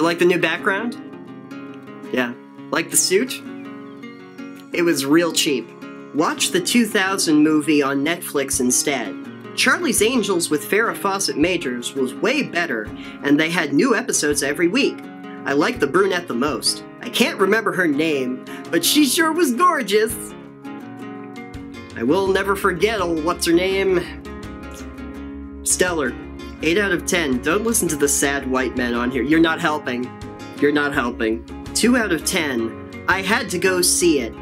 You like the new background? Yeah. Like the suit? It was real cheap. Watch the 2000 movie on Netflix instead. Charlie's Angels with Farrah Fawcett Majors was way better, and they had new episodes every week. I liked the brunette the most. I can't remember her name, but she sure was gorgeous! I will never forget old what's-her-name. Stellar. 8 out of 10. Don't listen to the sad white men on here. You're not helping. You're not helping. 2 out of 10. I had to go see it.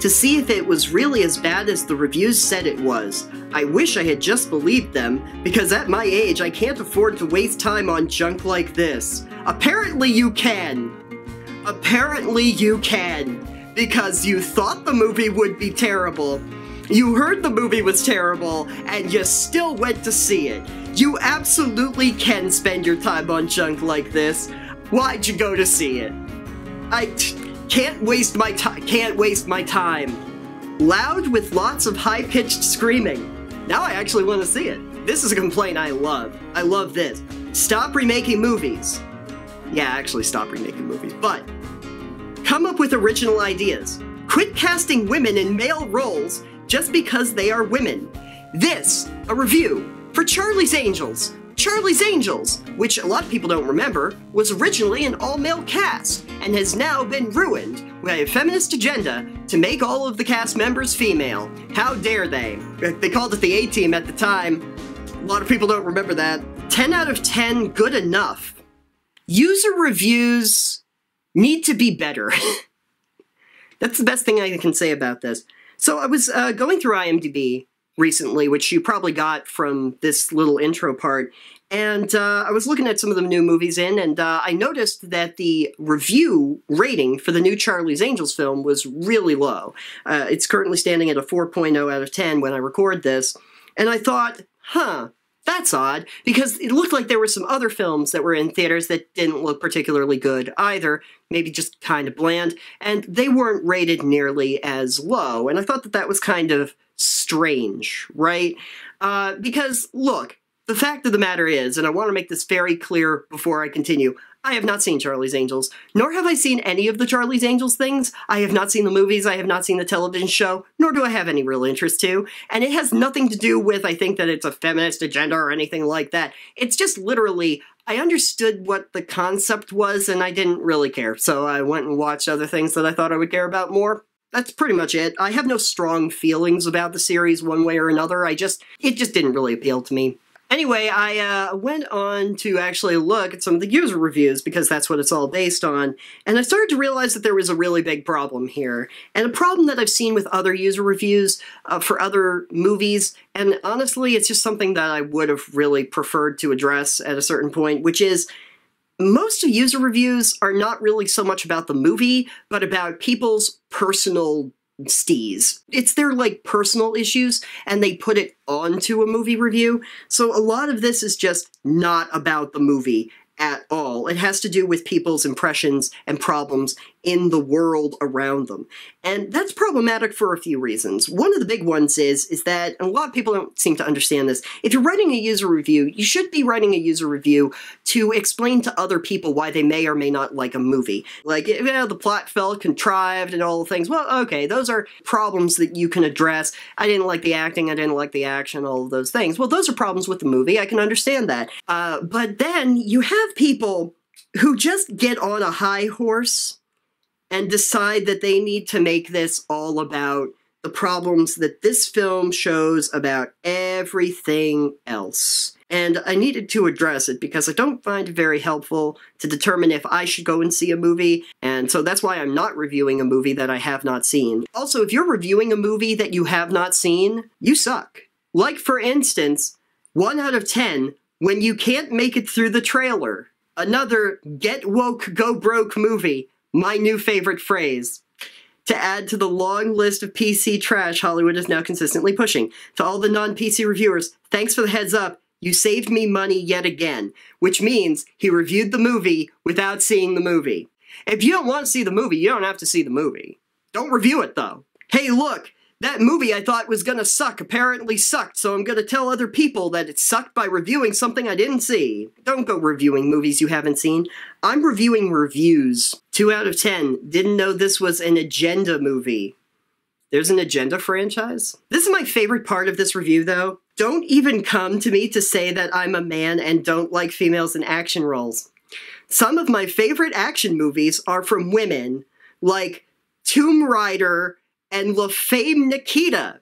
To see if it was really as bad as the reviews said it was. I wish I had just believed them, because at my age I can't afford to waste time on junk like this. Apparently you can! Apparently you can! Because you thought the movie would be terrible, you heard the movie was terrible, and you still went to see it. You absolutely can spend your time on junk like this. Why'd you go to see it? I can't waste my time. Loud with lots of high-pitched screaming. Now I actually want to see it. This is a complaint I love. I love this. Stop remaking movies. Yeah, actually stop remaking movies, but come up with original ideas. Quit casting women in male roles just because they are women. This, a review for Charlie's Angels. Charlie's Angels, which a lot of people don't remember, was originally an all-male cast and has now been ruined by a feminist agenda to make all of the cast members female. How dare they? They called it the A-Team at the time. A lot of people don't remember that. 10 out of 10, good enough. User reviews need to be better. That's the best thing I can say about this. So I was going through IMDb recently, which you probably got from this little intro part, and I was looking at some of the new movies in, and I noticed that the review rating for the new Charlie's Angels film was really low. It's currently standing at a 4.0 out of 10 when I record this, and I thought, huh, that's odd, because it looked like there were some other films that were in theaters that didn't look particularly good either, maybe just kind of bland, and they weren't rated nearly as low, and I thought that that was kind of strange, right? Because, look, the fact of the matter is, and I want to make this very clear before I continue, I have not seen Charlie's Angels, nor have I seen any of the Charlie's Angels things. I have not seen the movies, I have not seen the television show, nor do I have any real interest to, and it has nothing to do with, I think, that it's a feminist agenda or anything like that. It's just literally, I understood what the concept was, and I didn't really care, so I went and watched other things that I thought I would care about more. That's pretty much it. I have no strong feelings about the series one way or another. It just didn't really appeal to me. Anyway, I went on to actually look at some of the user reviews, because that's what it's all based on, and I started to realize that there was a really big problem here, and a problem that I've seen with other user reviews for other movies, and honestly, it's just something that I would have really preferred to address at a certain point, which is, most of user reviews are not really so much about the movie, but about people's personal stees. It's their, like, personal issues, and they put it onto a movie review, so a lot of this is just not about the movie at all. It has to do with people's impressions and problems in the world around them, and that's problematic for a few reasons. One of the big ones is that, and a lot of people don't seem to understand this, if you're writing a user review, you should be writing a user review to explain to other people why they may or may not like a movie. Like, you know, the plot felt contrived and all the things, well, okay, those are problems that you can address. I didn't like the acting, I didn't like the action, all of those things. Well, those are problems with the movie, I can understand that. But then you have people who just get on a high horse and decide that they need to make this all about the problems that this film shows about everything else. And I needed to address it because I don't find it very helpful to determine if I should go and see a movie, and so that's why I'm not reviewing a movie that I have not seen. Also, if you're reviewing a movie that you have not seen, you suck. Like, for instance, 1 out of 10, when you can't make it through the trailer. Another get woke, go broke movie. My new favorite phrase. To add to the long list of PC trash Hollywood is now consistently pushing. To all the non-PC reviewers, thanks for the heads up. You saved me money yet again. Which means he reviewed the movie without seeing the movie. If you don't want to see the movie, you don't have to see the movie. Don't review it, though. Hey, look, That movie I thought was gonna suck apparently sucked, so I'm gonna tell other people that it sucked by reviewing something I didn't see. Don't go reviewing movies you haven't seen. I'm reviewing reviews. 2 out of 10. Didn't know this was an agenda movie. There's an agenda franchise? This is my favorite part of this review, though. Don't even come to me to say that I'm a man and don't like females in action roles. Some of my favorite action movies are from women, like Tomb Raider and La Femme Nikita.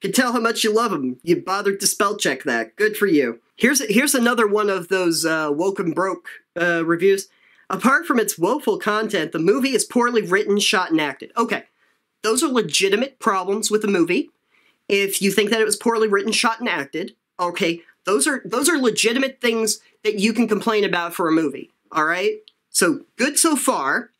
You can tell how much you love them. You bothered to spell check that. Good for you. Here's another one of those woke and broke reviews. Apart from its woeful content, the movie is poorly written, shot, and acted. Okay, those are legitimate problems with the movie. If you think that it was poorly written, shot, and acted, okay, those are legitimate things that you can complain about for a movie. All right? So good so far.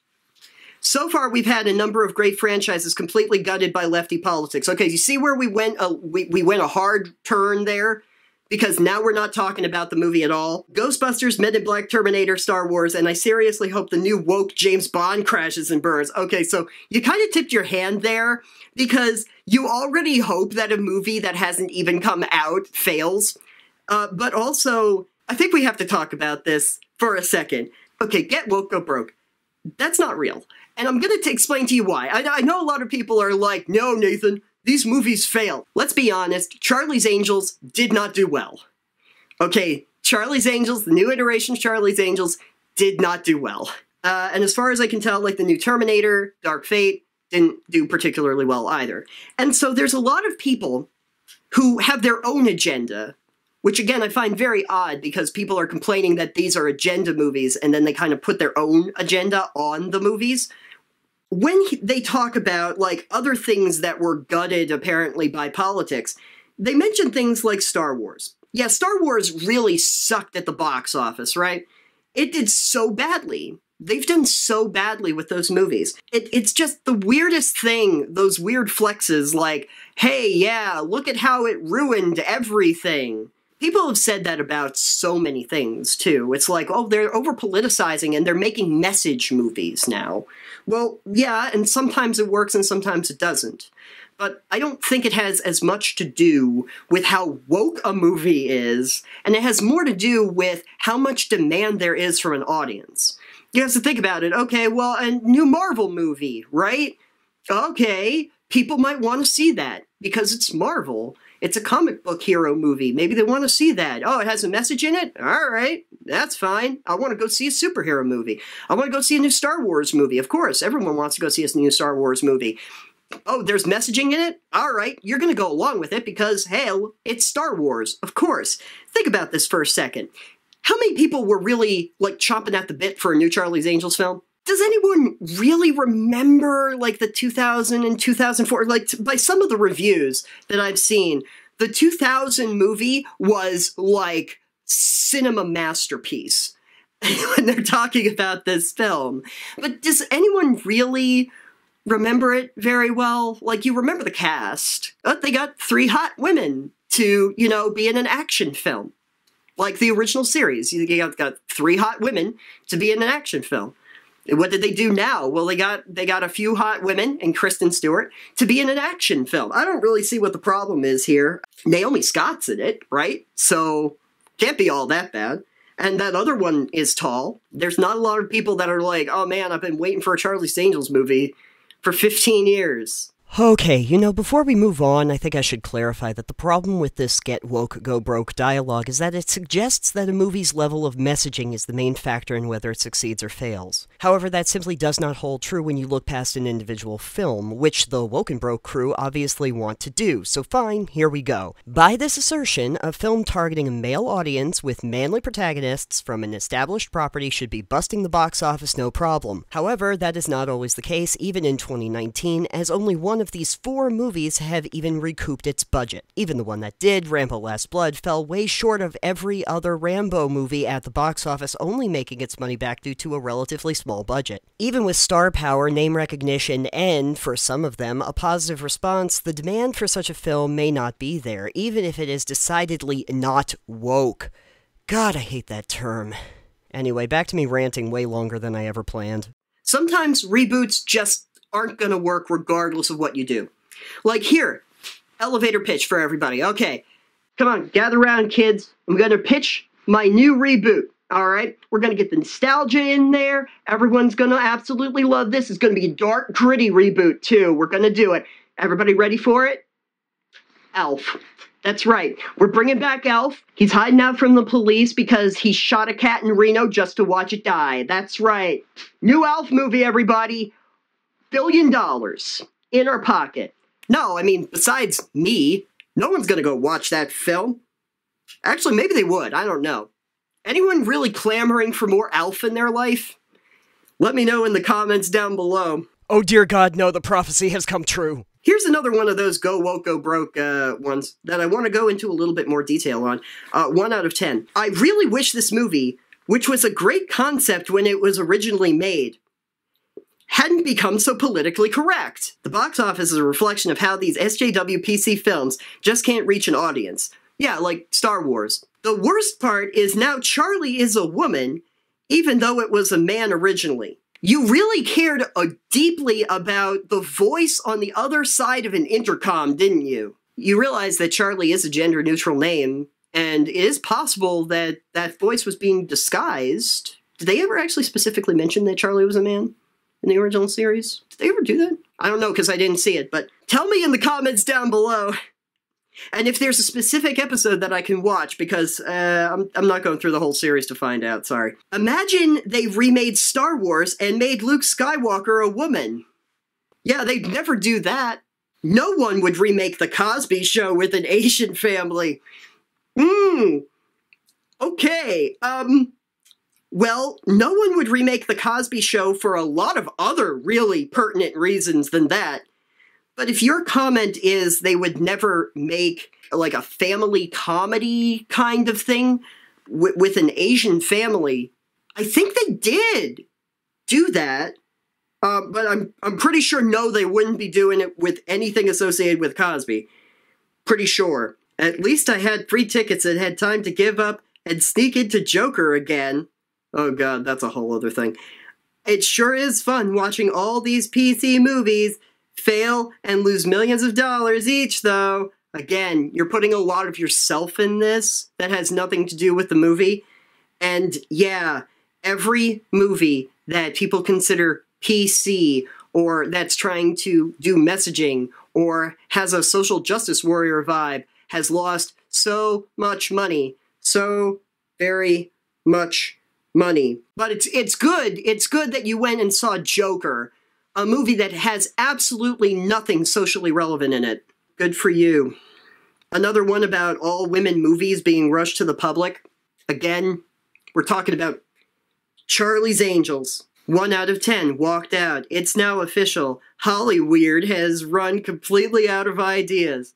So far, we've had a number of great franchises completely gutted by lefty politics. Okay, you see where we went we went a hard turn there? Because now we're not talking about the movie at all. Ghostbusters, Men in Black, Terminator, Star Wars, and I seriously hope the new woke James Bond crashes and burns. Okay, so you kind of tipped your hand there because you already hope that a movie that hasn't even come out fails. But also, I think we have to talk about this for a second. Okay, get woke, go broke. That's not real. And I'm going to explain to you why. I know a lot of people are like, no, Nathan, these movies fail. Let's be honest, Charlie's Angels did not do well. Okay, Charlie's Angels, the new iteration of Charlie's Angels, did not do well. And as far as I can tell, like the new Terminator, Dark Fate, didn't do particularly well either. And so there's a lot of people who have their own agenda, which again, I find very odd because people are complaining that these are agenda movies and then they kind of put their own agenda on the movies. When they talk about, like, other things that were gutted, apparently, by politics, they mention things like Star Wars. Yeah, Star Wars really sucked at the box office, right? It did so badly. They've done so badly with those movies. It's just the weirdest thing, those weird flexes like, hey, yeah, look at how it ruined everything. People have said that about so many things, too. It's like, oh, they're over-politicizing and they're making message movies now. Well, yeah, and sometimes it works and sometimes it doesn't. But I don't think it has as much to do with how woke a movie is, and it has more to do with how much demand there is from an audience. You have to think about it. Okay, well, a new Marvel movie, right? Okay, people might want to see that because it's Marvel. It's a comic book hero movie. Maybe they want to see that. Oh, it has a message in it? All right, that's fine. I want to go see a superhero movie. I want to go see a new Star Wars movie. Of course, everyone wants to go see a new Star Wars movie. Oh, there's messaging in it? All right, you're going to go along with it because, hell, it's Star Wars. Of course. Think about this for a second. How many people were really, like, chomping at the bit for a new Charlie's Angels film? Does anyone really remember, like, the 2000 and 2004? Like, by some of the reviews that I've seen, the 2000 movie was, like, cinema masterpiece when they're talking about this film. But does anyone really remember it very well? Like, you remember the cast. Oh, they got 3 hot women to, you know, be in an action film. Like the original series. You got 3 hot women to be in an action film. What did they do now? Well, they got a few hot women and Kristen Stewart to be in an action film. I don't really see what the problem is here. Naomi Scott's in it, right? So can't be all that bad. And that other one is tall. There's not a lot of people that are like, oh man, I've been waiting for a Charlie's Angels movie for 15 years. Okay, you know, before we move on, I think I should clarify that the problem with this get woke, go broke dialogue is that it suggests that a movie's level of messaging is the main factor in whether it succeeds or fails. However, that simply does not hold true when you look past an individual film, which the woke and broke crew obviously want to do, so fine, here we go. By this assertion, a film targeting a male audience with manly protagonists from an established property should be busting the box office no problem. However, that is not always the case, even in 2019, as only one of these 4 movies have even recouped its budget. Even the one that did, Rambo Last Blood, fell way short of every other Rambo movie at the box office, only making its money back due to a relatively small budget. Even with star power, name recognition, and, for some of them, a positive response, the demand for such a film may not be there, even if it is decidedly not woke. God, I hate that term. Anyway, back to me ranting way longer than I ever planned. Sometimes reboots just aren't going to work regardless of what you do. Like here, elevator pitch for everybody. Okay, come on, gather around, kids. I'm going to pitch my new reboot. All right, we're going to get the nostalgia in there. Everyone's going to absolutely love this. It's going to be a dark, gritty reboot, too. We're going to do it. Everybody ready for it? Elf. That's right. We're bringing back Elf. He's hiding out from the police because he shot a cat in Reno just to watch it die. That's right. New Elf movie, everybody. $1 billion in our pocket. No, I mean, besides me, no one's going to go watch that film. Actually, maybe they would. I don't know. Anyone really clamoring for more Elf in their life? Let me know in the comments down below. Oh dear God, no, the prophecy has come true. Here's another one of those go woke, go broke ones that I want to go into a little bit more detail on. 1 out of 10. I really wish this movie, which was a great concept when it was originally made, hadn't become so politically correct. The box office is a reflection of how these SJWPC films just can't reach an audience. Yeah, like Star Wars. The worst part is now Charlie is a woman, even though it was a man originally. You really cared deeply about the voice on the other side of an intercom, didn't you? You realize that Charlie is a gender-neutral name, and it is possible that that voice was being disguised. Did they ever actually specifically mention that Charlie was a man in the original series? Did they ever do that? I don't know, because I didn't see it, but tell me in the comments down below. And if there's a specific episode that I can watch, because I'm not going through the whole series to find out, sorry. Imagine they remade Star Wars and made Luke Skywalker a woman. Yeah, they'd never do that. No one would remake The Cosby Show with an Asian family. Okay, well, no one would remake The Cosby Show for a lot of other really pertinent reasons than that. But if your comment is they would never make, like, a family comedy kind of thing with an Asian family, I think they did do that. But I'm pretty sure, no, they wouldn't be doing it with anything associated with Cosby. Pretty sure. At least I had free tickets and had time to give up and sneak into Joker again. Oh, God, that's a whole other thing. It sure is fun watching all these PC movies fail and lose millions of dollars each, though. Again, you're putting a lot of yourself in this that has nothing to do with the movie. And yeah, every movie that people consider PC or that's trying to do messaging or has a social justice warrior vibe has lost so much money. So very much money. But it's good. It's good that you went and saw Joker, a movie that has absolutely nothing socially relevant in it. Good for you. Another one about all women movies being rushed to the public. Again, we're talking about Charlie's Angels. 1 out of 10, walked out. It's now official. Hollyweird has run completely out of ideas.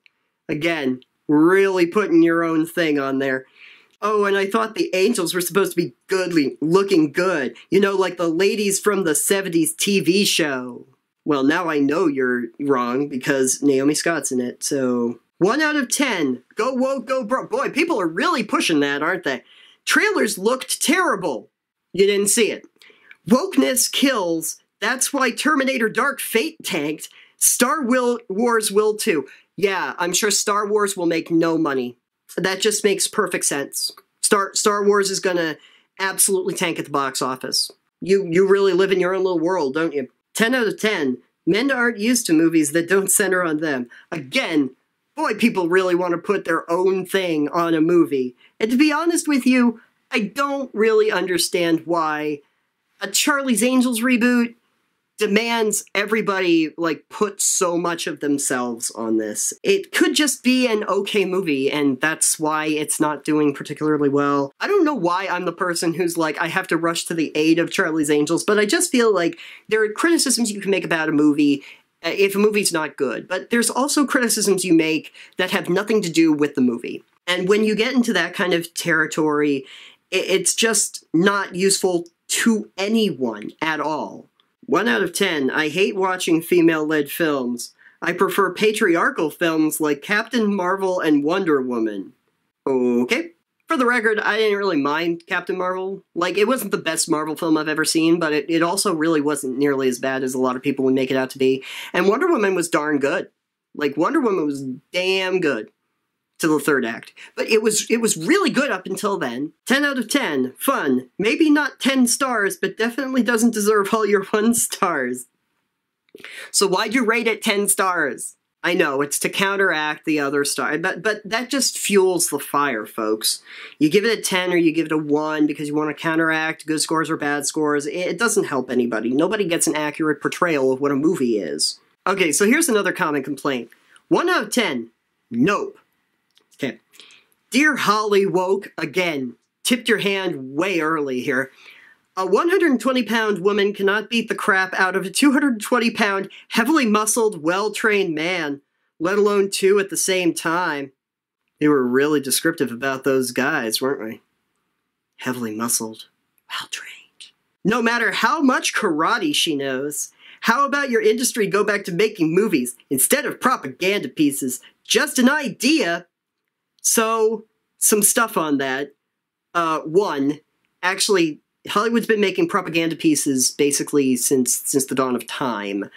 Again, really putting your own thing on there. Oh, and I thought the angels were supposed to be goodly, looking good. You know, like the ladies from the 70s TV show. Well, now I know you're wrong because Naomi Scott's in it, so... 1 out of 10. Go woke, go broke. Boy, people are really pushing that, aren't they? Trailers looked terrible. You didn't see it. Wokeness kills. That's why Terminator Dark Fate tanked. Star Wars will too. Yeah, I'm sure Star Wars will make no money. That just makes perfect sense. Star Wars is gonna absolutely tank at the box office. You really live in your own little world, don't you? 10 out of 10. Men aren't used to movies that don't center on them. Again, boy, people really want to put their own thing on a movie. And to be honest with you, I don't really understand why a Charlie's Angels reboot demands everybody, like, put so much of themselves on this. It could just be an okay movie, and that's why it's not doing particularly well. I don't know why I'm the person who's like, I have to rush to the aid of Charlie's Angels, but I just feel like there are criticisms you can make about a movie if a movie's not good, but there's also criticisms you make that have nothing to do with the movie. And when you get into that kind of territory, it's just not useful to anyone at all. 1 out of 10, I hate watching female-led films. I prefer patriarchal films like Captain Marvel and Wonder Woman. Okay. For the record, I didn't really mind Captain Marvel. Like, it wasn't the best Marvel film I've ever seen, but it also really wasn't nearly as bad as a lot of people would make it out to be. And Wonder Woman was darn good. Like, Wonder Woman was damn good to the third act. But it was really good up until then. 10 out of 10. Fun. Maybe not 10 stars, but definitely doesn't deserve all your 1 stars. So why'd you rate it 10 stars? I know, it's to counteract the other star, but that just fuels the fire, folks. You give it a 10 or you give it a 1 because you want to counteract good scores or bad scores. It doesn't help anybody. Nobody gets an accurate portrayal of what a movie is. Okay, so here's another common complaint. 1 out of 10. Nope. Okay. Dear Holly Woke, again, tipped your hand way early here. A 120-pound woman cannot beat the crap out of a 220-pound, heavily muscled, well-trained man, let alone two at the same time. They were really descriptive about those guys, weren't they? Heavily muscled, well-trained. No matter how much karate she knows, how about your industry go back to making movies instead of propaganda pieces? Just an idea. So, some stuff on that. One, actually, Hollywood's been making propaganda pieces basically since the dawn of time.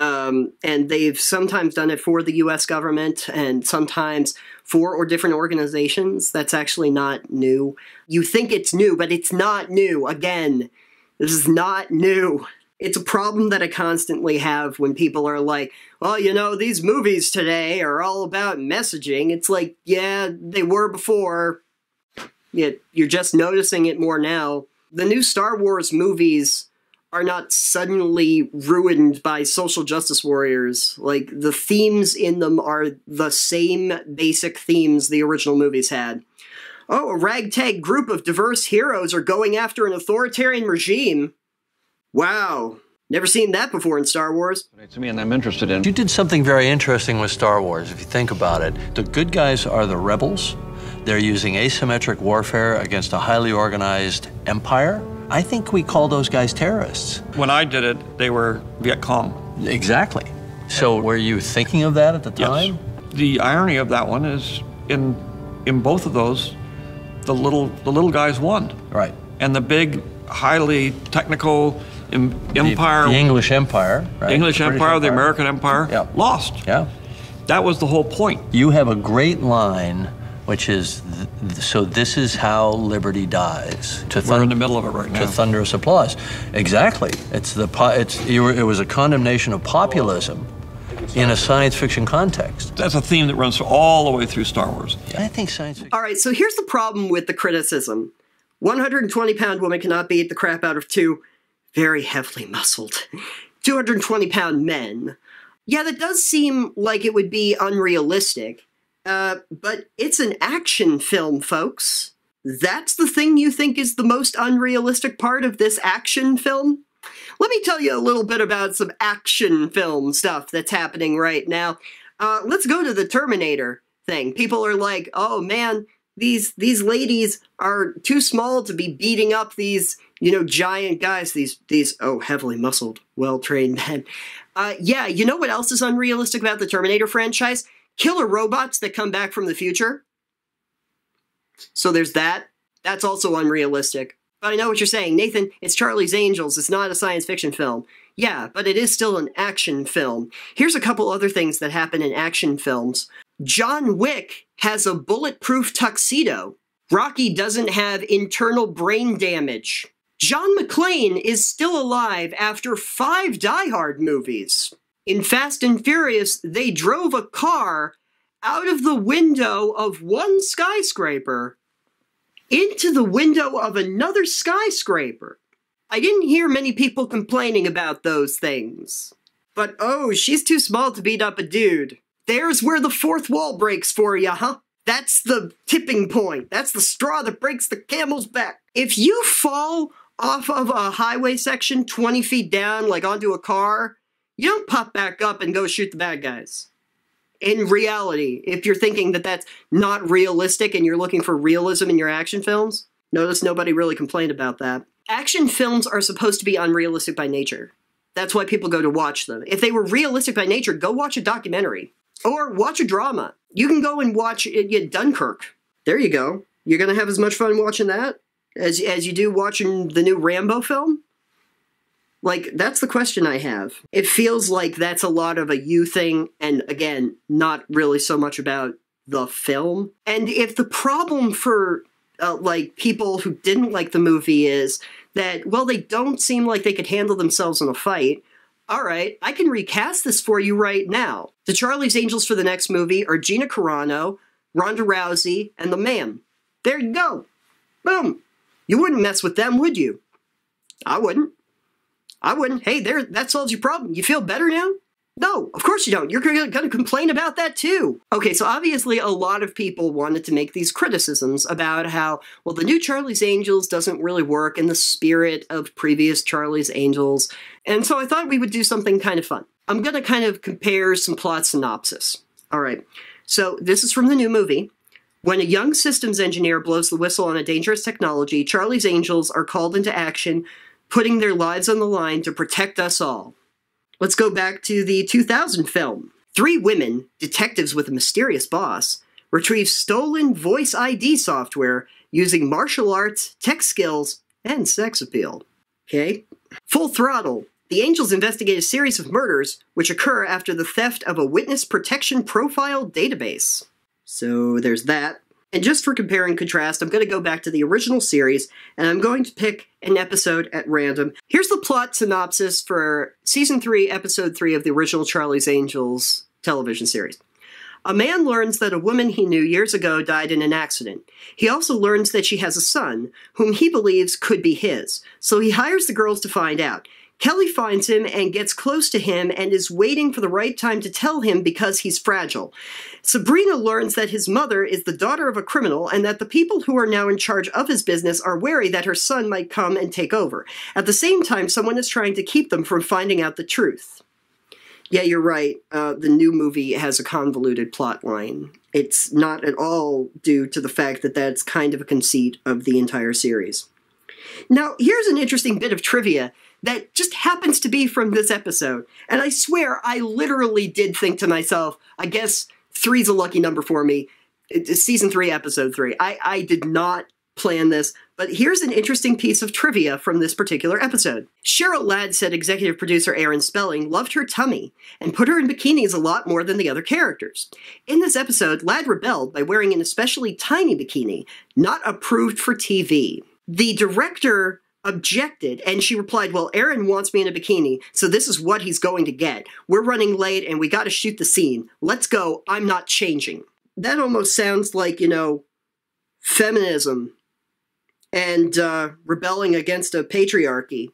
And they've sometimes done it for the U.S. government and sometimes for or different organizations. That's actually not new. You think it's new, but it's not new. Again, this is not new. It's a problem that I constantly have when people are like, well, you know, these movies today are all about messaging. It's like, yeah, they were before. You're just noticing it more now. The new Star Wars movies are not suddenly ruined by social justice warriors. Like, the themes in them are the same basic themes the original movies had. Oh, a ragtag group of diverse heroes are going after an authoritarian regime. Wow. Never seen that before in Star Wars. To me, and I'm interested in. You did something very interesting with Star Wars, if you think about it. The good guys are the rebels. They're using asymmetric warfare against a highly organized empire. I think we call those guys terrorists. When I did it, they were Viet Cong. Exactly. So were you thinking of that at the time? Yes. The irony of that one is in both of those, the little guys won. Right. And the big, highly technical empire, the English Empire, right? The English Empire, the American Empire, yeah, lost. Yeah, that was the whole point. You have a great line, which is, so this is how liberty dies. We're in the middle of it right now. To thunderous applause. Exactly. It was a condemnation of populism in a science fiction context. That's a theme that runs all the way through Star Wars. Yeah. I think science fiction. All right, so here's the problem with the criticism. 120-pound woman cannot beat the crap out of two very heavily muscled 220-pound men. Yeah, that does seem like it would be unrealistic, but it's an action film, folks. That's the thing you think is the most unrealistic part of this action film? Let me tell you a little bit about some action film stuff that's happening right now. Let's go to the Terminator thing. People are like, oh man, these ladies are too small to be beating up these, you know, giant guys, these oh, heavily muscled, well-trained men. Yeah, you know what else is unrealistic about the Terminator franchise? Killer robots that come back from the future. So there's that. That's also unrealistic. But I know what you're saying, Nathan, it's Charlie's Angels, it's not a science fiction film. Yeah, but it is still an action film. Here's a couple other things that happen in action films. John Wick has a bulletproof tuxedo. Rocky doesn't have internal brain damage. John McClane is still alive after 5 Die Hard movies. In Fast and Furious, they drove a car out of the window of one skyscraper into the window of another skyscraper. I didn't hear many people complaining about those things. But oh, she's too small to beat up a dude. There's where the fourth wall breaks for ya, huh? That's the tipping point. That's the straw that breaks the camel's back. If you fall off of a highway section 20 feet down, like onto a car, you don't pop back up and go shoot the bad guys. In reality, if you're thinking that that's not realistic and you're looking for realism in your action films, notice nobody really complained about that. Action films are supposed to be unrealistic by nature. That's why people go to watch them. If they were realistic by nature, go watch a documentary or watch a drama. You can go and watch Dunkirk. There you go. You're going to have as much fun watching that as you do watching the new Rambo film? Like, that's the question I have. It feels like that's a lot of a you thing, and again, not really so much about the film. And if the problem for, like, people who didn't like the movie is that, well, they don't seem like they could handle themselves in a fight, all right, I can recast this for you right now. The Charlie's Angels for the next movie are Gina Carano, Ronda Rousey, and The Man. There you go. Boom. You wouldn't mess with them, would you? I wouldn't. I wouldn't. Hey, there, that solves your problem. You feel better now? No, of course you don't. You're going to complain about that too. Okay, so obviously a lot of people wanted to make these criticisms about how, well, the new Charlie's Angels doesn't really work in the spirit of previous Charlie's Angels. And so I thought we would do something kind of fun. I'm going to kind of compare some plot synopsis. All right, so this is from the new movie. When a young systems engineer blows the whistle on a dangerous technology, Charlie's Angels are called into action, putting their lives on the line to protect us all. Let's go back to the 2000 film. Three women, detectives with a mysterious boss, retrieve stolen voice ID software using martial arts, tech skills, and sex appeal. Okay. Full Throttle. The Angels investigate a series of murders which occur after the theft of a witness protection profile database. So there's that. And just for compare and contrast, I'm going to go back to the original series, and I'm going to pick an episode at random. Here's the plot synopsis for Season 3, Episode 3 of the original Charlie's Angels television series. A man learns that a woman he knew years ago died in an accident. He also learns that she has a son, whom he believes could be his. So he hires the girls to find out. Kelly finds him and gets close to him and is waiting for the right time to tell him because he's fragile. Sabrina learns that his mother is the daughter of a criminal and that the people who are now in charge of his business are wary that her son might come and take over. At the same time, someone is trying to keep them from finding out the truth. Yeah, you're right. The new movie has a convoluted plot line. It's not at all due to the fact that that's kind of a conceit of the entire series. Now, here's an interesting bit of trivia that just happens to be from this episode. And I swear, I literally did think to myself, I guess 3's a lucky number for me. It's season 3, episode 3. I did not plan this, but here's an interesting piece of trivia from this particular episode. Cheryl Ladd said executive producer Aaron Spelling loved her tummy and put her in bikinis a lot more than the other characters. In this episode, Ladd rebelled by wearing an especially tiny bikini, not approved for TV. The director objected, and she replied, well, Aaron wants me in a bikini, so this is what he's going to get. We're running late, and we gotta shoot the scene. Let's go. I'm not changing. That almost sounds like, you know, feminism and rebelling against a patriarchy.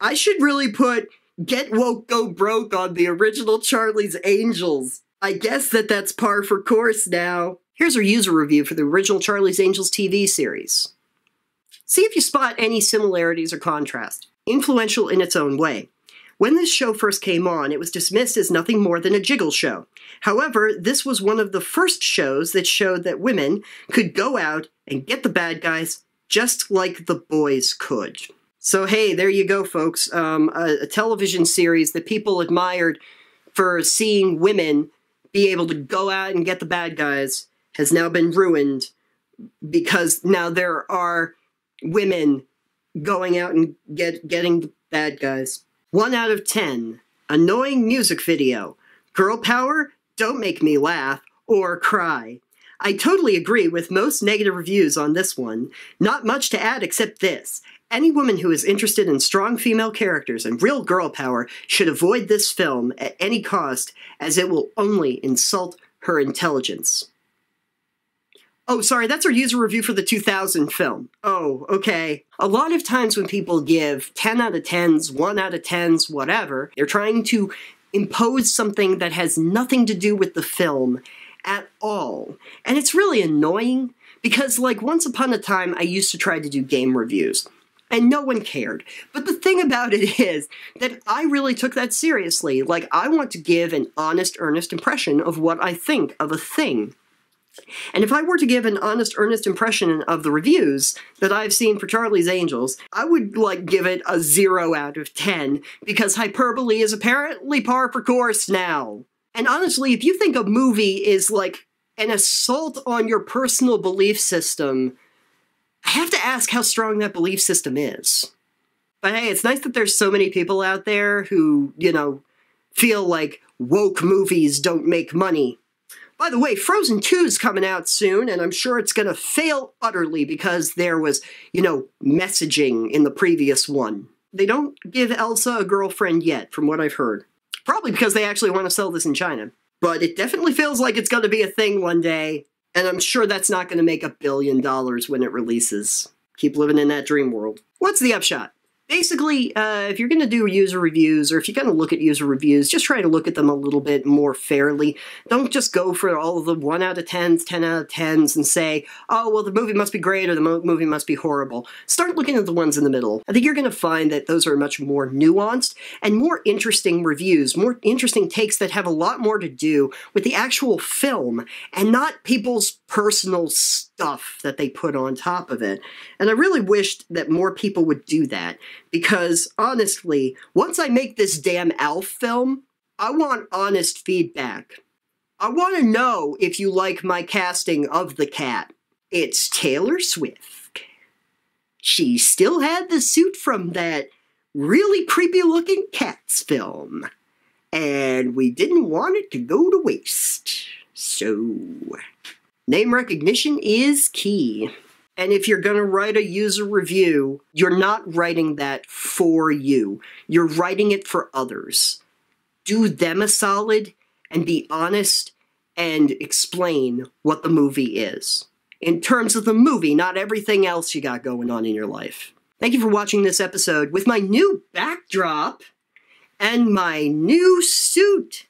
I should really put Get Woke, Go Broke on the original Charlie's Angels. I guess that's par for course now. Here's our user review for the original Charlie's Angels TV series. See if you spot any similarities or contrast. Influential in its own way. When this show first came on, it was dismissed as nothing more than a jiggle show. However, this was one of the first shows that showed that women could go out and get the bad guys just like the boys could. So hey, there you go, folks. A television series that people admired for seeing women be able to go out and get the bad guys has now been ruined because now there are women going out and getting the bad guys. 1 out of 10. Annoying music video. Girl power, don't make me laugh or cry. I totally agree with most negative reviews on this one. Not much to add except this. Any woman who is interested in strong female characters and real girl power should avoid this film at any cost, as it will only insult her intelligence. Oh, sorry, that's our user review for the 2000 film. Oh, okay. A lot of times when people give 10 out of 10s, 1 out of 10s, whatever, they're trying to impose something that has nothing to do with the film at all. And it's really annoying because, like, once upon a time, I used to try to do game reviews. And no one cared. But the thing about it is that I really took that seriously. Like, I want to give an honest, earnest impression of what I think of a thing. And if I were to give an honest, earnest impression of the reviews that I've seen for Charlie's Angels, I would, like, give it a 0 out of 10, because hyperbole is apparently par for course now. And honestly, if you think a movie is, like, an assault on your personal belief system, I have to ask how strong that belief system is. But hey, it's nice that there's so many people out there who, you know, feel like woke movies don't make money. By the way, Frozen 2 is coming out soon, and I'm sure it's going to fail utterly because there was, you know, messaging in the previous one. They don't give Elsa a girlfriend yet, from what I've heard. Probably because they actually want to sell this in China. But it definitely feels like it's going to be a thing one day, and I'm sure that's not going to make $1 billion when it releases. Keep living in that dream world. What's the upshot? Basically, if you're going to do user reviews, or if you're going to look at user reviews, just try to look at them a little bit more fairly. Don't just go for all of the 1 out of 10s, 10 out of 10s, and say, oh, well, the movie must be great, or the movie must be horrible. Start looking at the ones in the middle. I think you're going to find that those are much more nuanced and more interesting reviews, more interesting takes that have a lot more to do with the actual film, and not people's personal stuff that they put on top of it. And I really wished that more people would do that. Because, honestly, once I make this damn Alf film, I want honest feedback. I want to know if you like my casting of the cat. It's Taylor Swift. She still had the suit from that really creepy-looking Cats film. And we didn't want it to go to waste. So, name recognition is key. And if you're going to write a user review, you're not writing that for you. You're writing it for others. Do them a solid and be honest and explain what the movie is. In terms of the movie, not everything else you got going on in your life. Thank you for watching this episode with my new backdrop and my new suit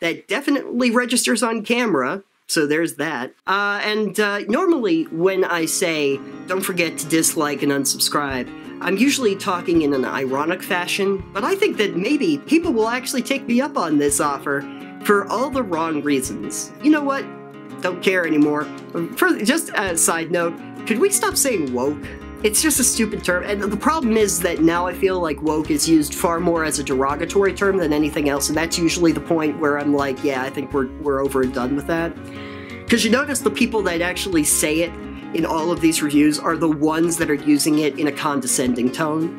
that definitely registers on camera. So there's that. Normally when I say, don't forget to dislike and unsubscribe, I'm usually talking in an ironic fashion, but I think that maybe people will actually take me up on this offer for all the wrong reasons. You know what? Don't care anymore. Just a side note, could we stop saying woke? It's just a stupid term, and the problem is that now I feel like woke is used far more as a derogatory term than anything else, and that's usually the point where I'm like, yeah, I think we're over and done with that. Because you notice the people that actually say it in all of these reviews are the ones that are using it in a condescending tone.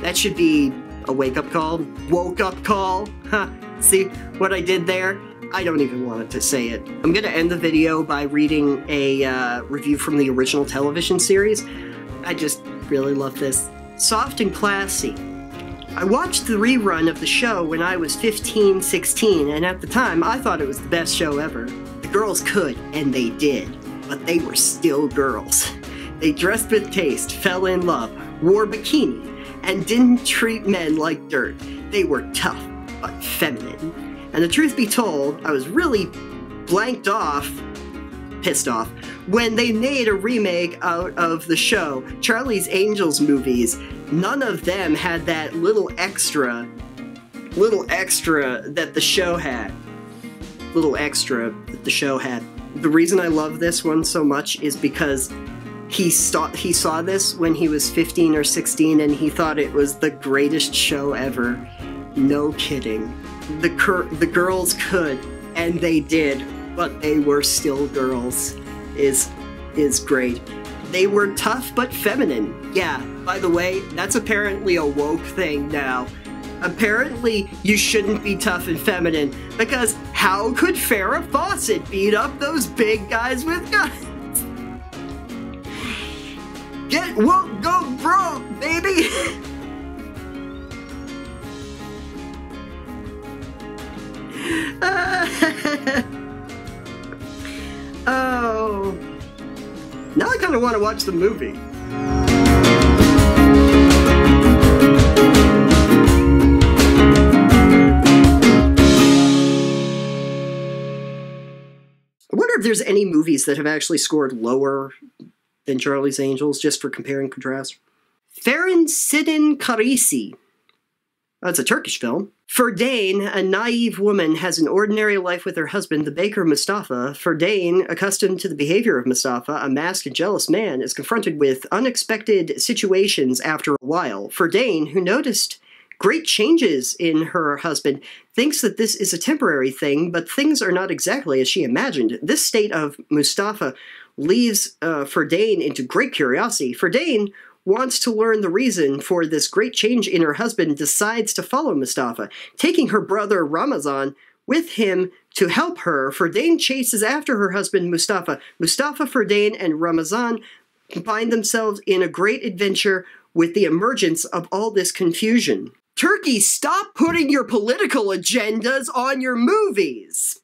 That should be a wake-up call. Woke-up call. Huh. See what I did there? I don't even want it to say it. I'm going to end the video by reading a review from the original television series. I just really love this. Soft and classy. I watched the rerun of the show when I was 15, 16, and at the time I thought it was the best show ever. The girls could, and they did, but they were still girls. They dressed with taste, fell in love, wore bikini, and didn't treat men like dirt. They were tough, but feminine. And the truth be told, I was really pissed off, when they made a remake out of the show, Charlie's Angels movies. None of them had that little extra that the show had. The reason I love this one so much is because he saw this when he was 15 or 16 and he thought it was the greatest show ever. No kidding. The girls could, and they did, but they were still girls is great. They were tough but feminine. Yeah, by the way, that's apparently a woke thing now. Apparently you shouldn't be tough and feminine, because how could Farrah Fawcett beat up those big guys with guns? Get woke, go broke, baby! Oh, now I kind of want to watch the movie. I wonder if there's any movies that have actually scored lower than Charlie's Angels, just for compare and contrast. Ferhan Sidin Karisi. Oh, it's a Turkish film. Ferdane, a naive woman, has an ordinary life with her husband, the baker Mustafa. Ferdane, accustomed to the behavior of Mustafa, a masked and jealous man, is confronted with unexpected situations after a while. Ferdane, who noticed great changes in her husband, thinks that this is a temporary thing, but things are not exactly as she imagined. This state of Mustafa leaves Ferdane into great curiosity. Ferdane wants to learn the reason for this great change in her husband, decides to follow Mustafa, taking her brother Ramazan with him to help her. Ferdane chases after her husband Mustafa. Mustafa, Ferdane, and Ramazan find themselves in a great adventure with the emergence of all this confusion. Turkey, stop putting your political agendas on your movies!